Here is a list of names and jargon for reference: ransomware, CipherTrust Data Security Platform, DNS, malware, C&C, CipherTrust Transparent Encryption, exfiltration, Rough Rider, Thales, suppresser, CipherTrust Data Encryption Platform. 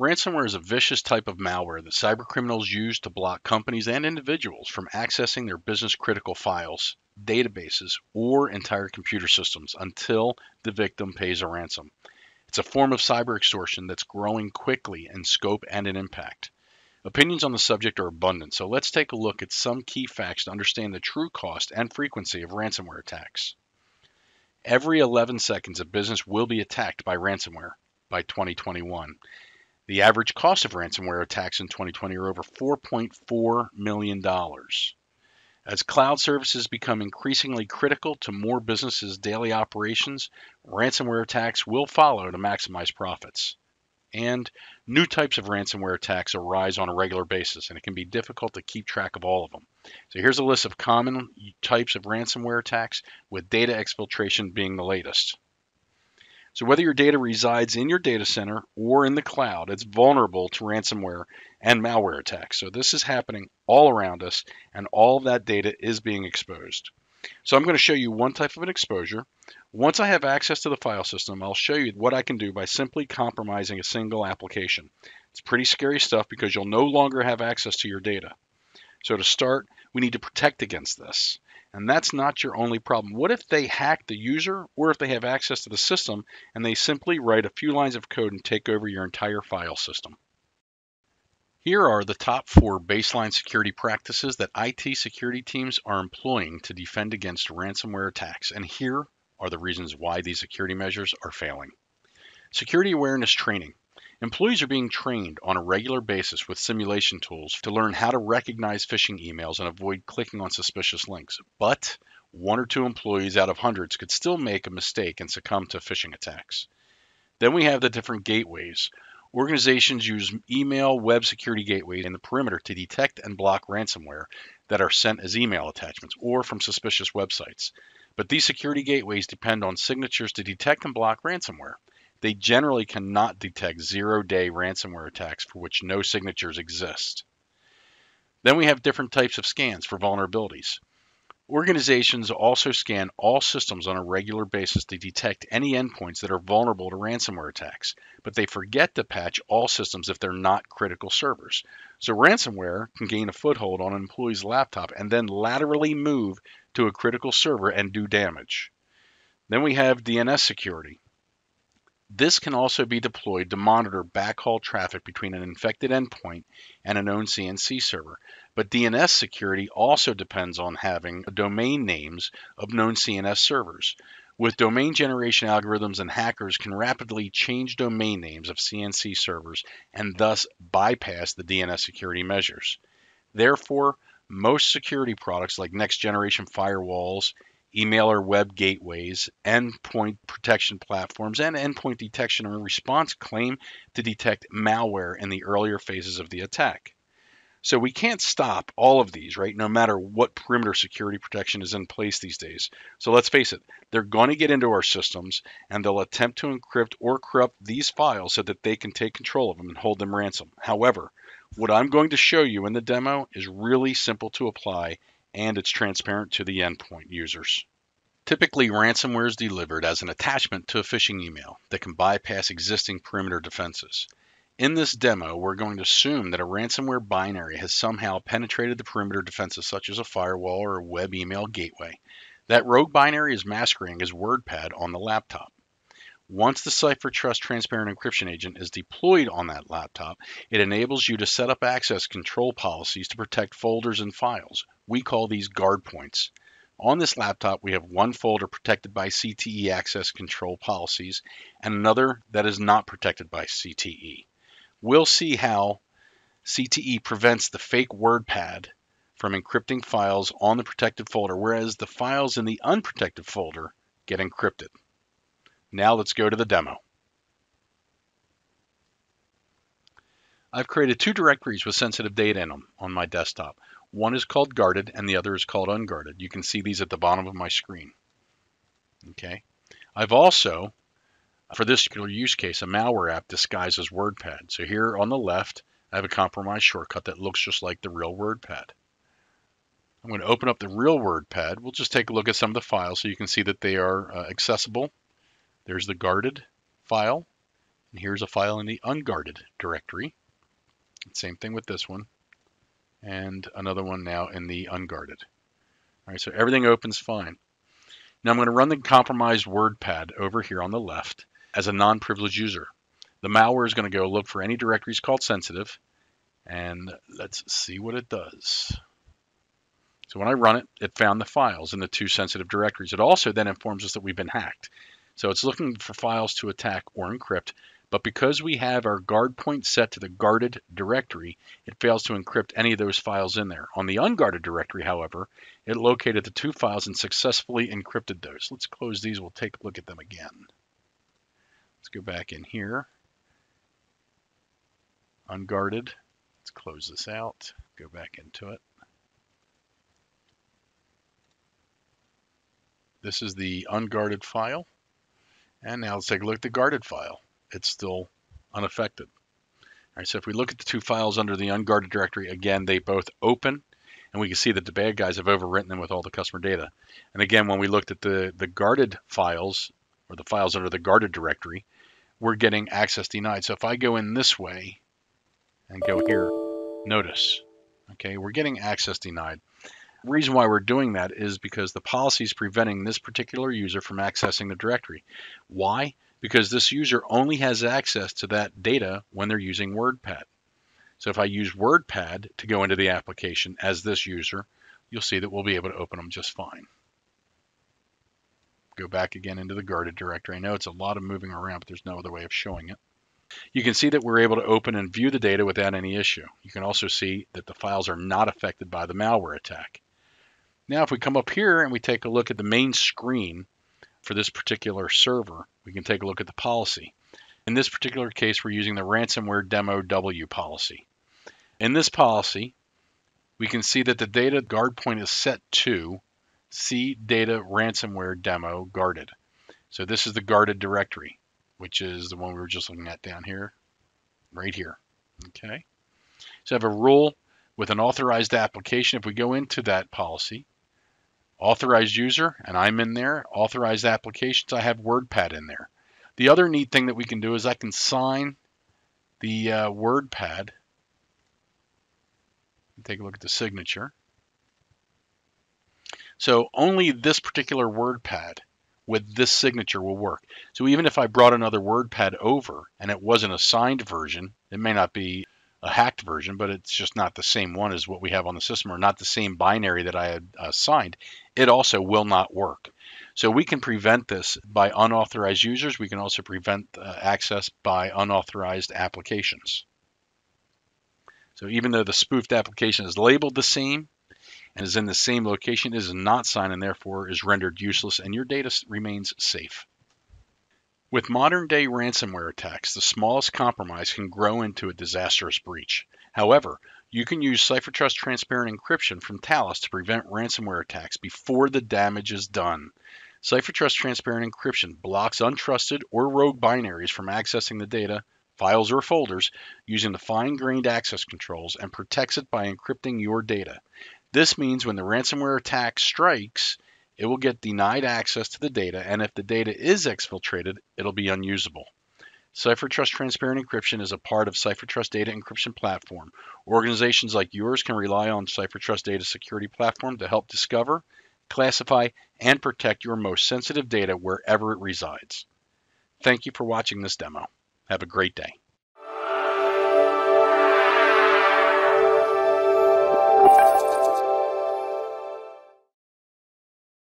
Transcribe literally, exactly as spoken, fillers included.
Ransomware is a vicious type of malware that cybercriminals use to block companies and individuals from accessing their business-critical files, databases, or entire computer systems until the victim pays a ransom. It's a form of cyber extortion that's growing quickly in scope and in impact. Opinions on the subject are abundant, so let's take a look at some key facts to understand the true cost and frequency of ransomware attacks. Every eleven seconds, a business will be attacked by ransomware by twenty twenty-one. The average cost of ransomware attacks in twenty twenty are over four point four million dollars. As cloud services become increasingly critical to more businesses' daily operations, ransomware attacks will follow to maximize profits. And new types of ransomware attacks arise on a regular basis, and it can be difficult to keep track of all of them. So here's a list of common types of ransomware attacks, with data exfiltration being the latest. So whether your data resides in your data center or in the cloud, it's vulnerable to ransomware and malware attacks. So this is happening all around us, and all of that data is being exposed. So I'm going to show you one type of an exposure. Once I have access to the file system, I'll show you what I can do by simply compromising a single application. It's pretty scary stuff because you'll no longer have access to your data. So to start, we need to protect against this. And that's not your only problem. What if they hack the user, or if they have access to the system and they simply write a few lines of code and take over your entire file system? Here are the top four baseline security practices that I T security teams are employing to defend against ransomware attacks, and here are the reasons why these security measures are failing. Security awareness training. Employees are being trained on a regular basis with simulation tools to learn how to recognize phishing emails and avoid clicking on suspicious links, but one or two employees out of hundreds could still make a mistake and succumb to phishing attacks. Then we have the different gateways. Organizations use email web security gateways in the perimeter to detect and block ransomware that are sent as email attachments or from suspicious websites. But these security gateways depend on signatures to detect and block ransomware. They generally cannot detect zero-day ransomware attacks for which no signatures exist. Then we have different types of scans for vulnerabilities. Organizations also scan all systems on a regular basis to detect any endpoints that are vulnerable to ransomware attacks, but they forget to patch all systems if they're not critical servers. So ransomware can gain a foothold on an employee's laptop and then laterally move to a critical server and do damage. Then we have D N S security. This can also be deployed to monitor backhaul traffic between an infected endpoint and a known C and C server. But D N S security also depends on having domain names of known C N S servers. With domain generation algorithms, and hackers can rapidly change domain names of C N C servers and thus bypass the D N S security measures. Therefore, most security products like next-generation firewalls, email or web gateways, endpoint protection platforms, and endpoint detection and response claim to detect malware in the earlier phases of the attack. So we can't stop all of these, right? No matter what perimeter security protection is in place these days. So let's face it, they're going to get into our systems and they'll attempt to encrypt or corrupt these files so that they can take control of them and hold them ransom. However, what I'm going to show you in the demo is really simple to apply, and it's transparent to the endpoint users. Typically, ransomware is delivered as an attachment to a phishing email that can bypass existing perimeter defenses. In this demo, we're going to assume that a ransomware binary has somehow penetrated the perimeter defenses, such as a firewall or a web email gateway. That rogue binary is masquerading as WordPad on the laptop. Once the CipherTrust Transparent Encryption agent is deployed on that laptop, it enables you to set up access control policies to protect folders and files. We call these guard points. On this laptop, we have one folder protected by C T E access control policies and another that is not protected by C T E. We'll see how C T E prevents the fake WordPad from encrypting files on the protected folder, whereas the files in the unprotected folder get encrypted. Now let's go to the demo. I've created two directories with sensitive data in them on my desktop. One is called guarded and the other is called unguarded. You can see these at the bottom of my screen. Okay. I've also, for this particular use case, a malware app disguised as WordPad. So here on the left, I have a compromised shortcut that looks just like the real WordPad. I'm going to open up the real WordPad. We'll just take a look at some of the files so you can see that they are uh, accessible. There's the guarded file And here's a file in the unguarded directory. Same thing with this one. And another one now in the unguarded. All right, so everything opens fine. Now I'm going to run the compromised WordPad over here on the left as a non-privileged user. The malware is going to go look for any directories called sensitive, and let's see what it does. So when I run it, it found the files in the two sensitive directories. It also then informs us that we've been hacked. So it's looking for files to attack or encrypt, but because we have our guard point set to the guarded directory, it fails to encrypt any of those files in there. On the unguarded directory, however, it located the two files and successfully encrypted those. Let's close these. We'll take a look at them again. Let's go back in here. Unguarded. Let's close this out. Go back into it. This is the unguarded file. And now let's take a look at the guarded file. It's still unaffected. All right, so if we look at the two files under the unguarded directory, again, they both open, and we can see that the bad guys have overwritten them with all the customer data. And again, when we looked at the, the guarded files, or the files under the guarded directory, we're getting access denied. So if I go in this way and go here, notice, okay, we're getting access denied. The reason why we're doing that is because the policy is preventing this particular user from accessing the directory. Why? Because this user only has access to that data when they're using WordPad. So if I use WordPad to go into the application as this user, you'll see that we'll be able to open them just fine. Go back again into the guarded directory. I know it's a lot of moving around, but there's no other way of showing it. You can see that we're able to open and view the data without any issue. You can also see that the files are not affected by the malware attack. Now, if we come up here and we take a look at the main screen for this particular server, we can take a look at the policy. In this particular case, we're using the ransomware demo W policy. In this policy, we can see that the data guard point is set to C data ransomware demo guarded. So this is the guarded directory, which is the one we were just looking at down here, right here. Okay. So I have a rule with an authorized application. If we go into that policy, authorized user, and I'm in there, authorized applications, I have WordPad in there. The other neat thing that we can do is I can sign the uh, WordPad. Take a look at the signature. So only this particular WordPad with this signature will work. So even if I brought another WordPad over and it wasn't a signed version, it may not be a hacked version, but it's just not the same one as what we have on the system, or not the same binary that I had uh, signed, it also will not work. So we can prevent this by unauthorized users. We can also prevent uh, access by unauthorized applications. So even though the spoofed application is labeled the same and is in the same location, it is not signed and therefore is rendered useless, and your data remains safe. With modern-day ransomware attacks, the smallest compromise can grow into a disastrous breach. However, you can use CipherTrust Transparent Encryption from Thales to prevent ransomware attacks before the damage is done. CipherTrust Transparent Encryption blocks untrusted or rogue binaries from accessing the data, files, or folders using the fine-grained access controls and protects it by encrypting your data. This means when the ransomware attack strikes, it will get denied access to the data, and if the data is exfiltrated, it'll be unusable. CipherTrust Transparent Encryption is a part of CipherTrust Data Encryption Platform. Organizations like yours can rely on CipherTrust Data Security Platform to help discover, classify, and protect your most sensitive data wherever it resides. Thank you for watching this demo. Have a great day.